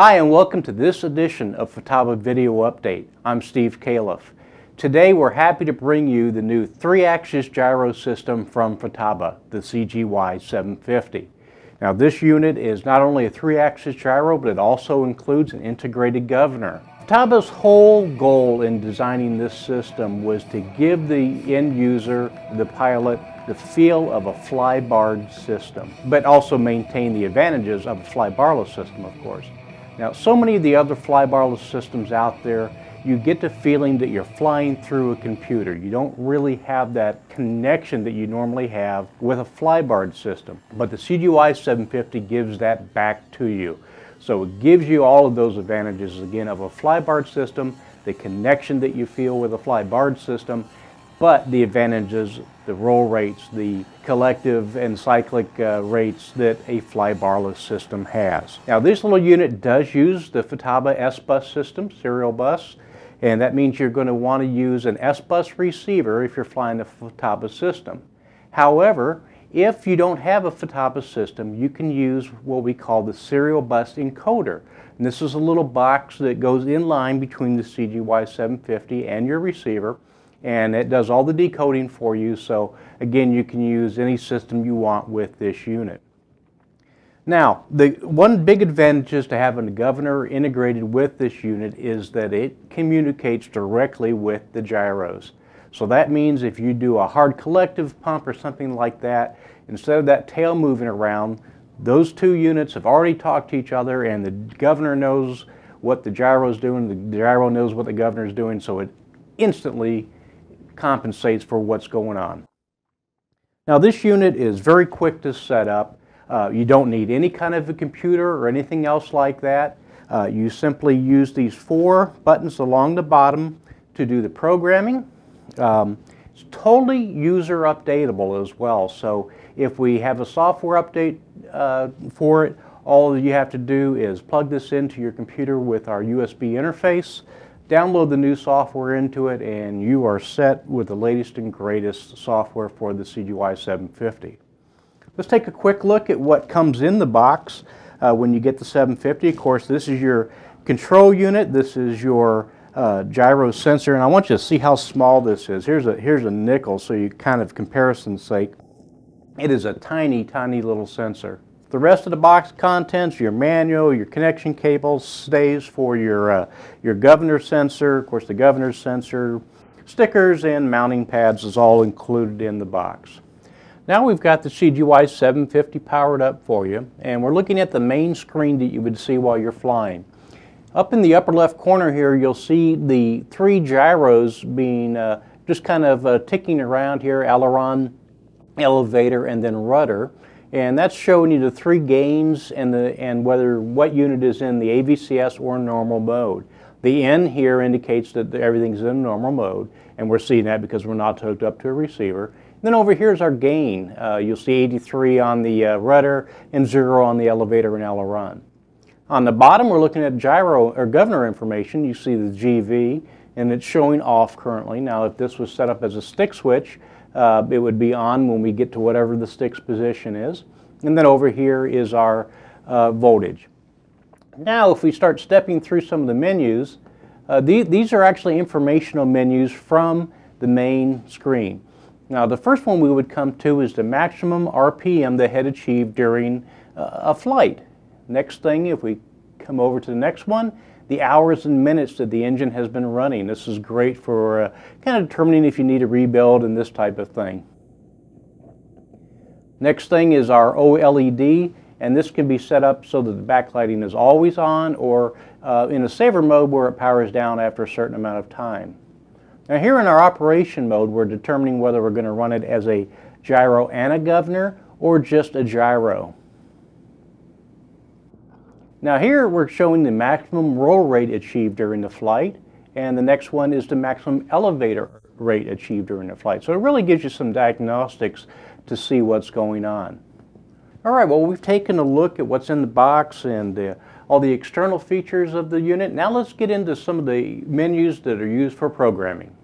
Hi, and welcome to this edition of Futaba Video Update. I'm Steve Califf. Today we're happy to bring you the new 3-axis gyro system from Futaba, the CGY750. Now this unit is not only a 3-axis gyro, but it also includes an integrated governor. Futaba's whole goal in designing this system was to give the end user, the pilot, the feel of a flybarred system, but also maintain the advantages of a flybarless system, of course. Now, so many of the other flybarless systems out there, you get the feeling that you're flying through a computer. You don't really have that connection that you normally have with a flybarred system. But the CGY750 gives that back to you. So it gives you all of those advantages, again, of a flybarred system, the connection that you feel with a flybarred system, but the advantages, the roll rates, the collective and cyclic rates that a flybarless system has. Now this little unit does use the Futaba S-Bus system, serial bus, and that means you're going to want to use an S-Bus receiver if you're flying the Futaba system. However, if you don't have a Futaba system, you can use what we call the serial bus encoder. And this is a little box that goes in line between the CGY750 and your receiver, and it does all the decoding for you. So again, you can use any system you want with this unit. Now, the one big advantage is to having a governor integrated with this unit is that it communicates directly with the gyros. So that means if you do a hard collective pump or something like that, instead of that tail moving around, those two units have already talked to each other, and the governor knows what the gyro is doing, the gyro knows what the governor is doing, so it instantly compensates for what's going on. Now this unit is very quick to set up. You don't need any kind of a computer or anything else like that. You simply use these 4 buttons along the bottom to do the programming. It's totally user updatable as well, so if we have a software update for it, all you have to do is plug this into your computer with our USB interface, download the new software into it, and you are set with the latest and greatest software for the CGY750. Let's take a quick look at what comes in the box when you get the 750. Of course, this is your control unit. This is your gyro sensor, and I want you to see how small this is. Here's a nickel, so you kind of comparison's sake. It is a tiny, tiny little sensor. The rest of the box contents, your manual, your connection cables, stays for your governor sensor, of course the governor sensor, stickers and mounting pads is all included in the box. Now we've got the CGY750 powered up for you, and we're looking at the main screen that you would see while you're flying. Up in the upper left corner here, you'll see the 3 gyros being just kind of ticking around here, aileron, elevator, and then rudder. And that's showing you the 3 gains and whether what unit is in the AVCS or normal mode. The N here indicates that everything's in normal mode, and we're seeing that because we're not hooked up to a receiver. And then over here is our gain. You'll see 83 on the rudder and 0 on the elevator and aileron. On the bottom, we're looking at gyro or governor information. You see the GV, and it's showing off currently. Now, if this was set up as a stick switch, it would be on when we get to whatever the stick's position is. And then over here is our voltage. Now if we start stepping through some of the menus, these are actually informational menus from the main screen. Now the first one we would come to is the maximum RPM the head achieved during a flight. Next thing, if we come over to the next one, the hours and minutes that the engine has been running. This is great for kind of determining if you need a rebuild and this type of thing. Next thing is our OLED, and this can be set up so that the backlighting is always on, or in a saver mode where it powers down after a certain amount of time. Now here in our operation mode, we're determining whether we're going to run it as a gyro and a governor or just a gyro. Now here we're showing the maximum roll rate achieved during the flight, and the next one is the maximum elevator rate achieved during the flight. So it really gives you some diagnostics to see what's going on. Alright, well we've taken a look at what's in the box and all the external features of the unit. Now let's get into some of the menus that are used for programming.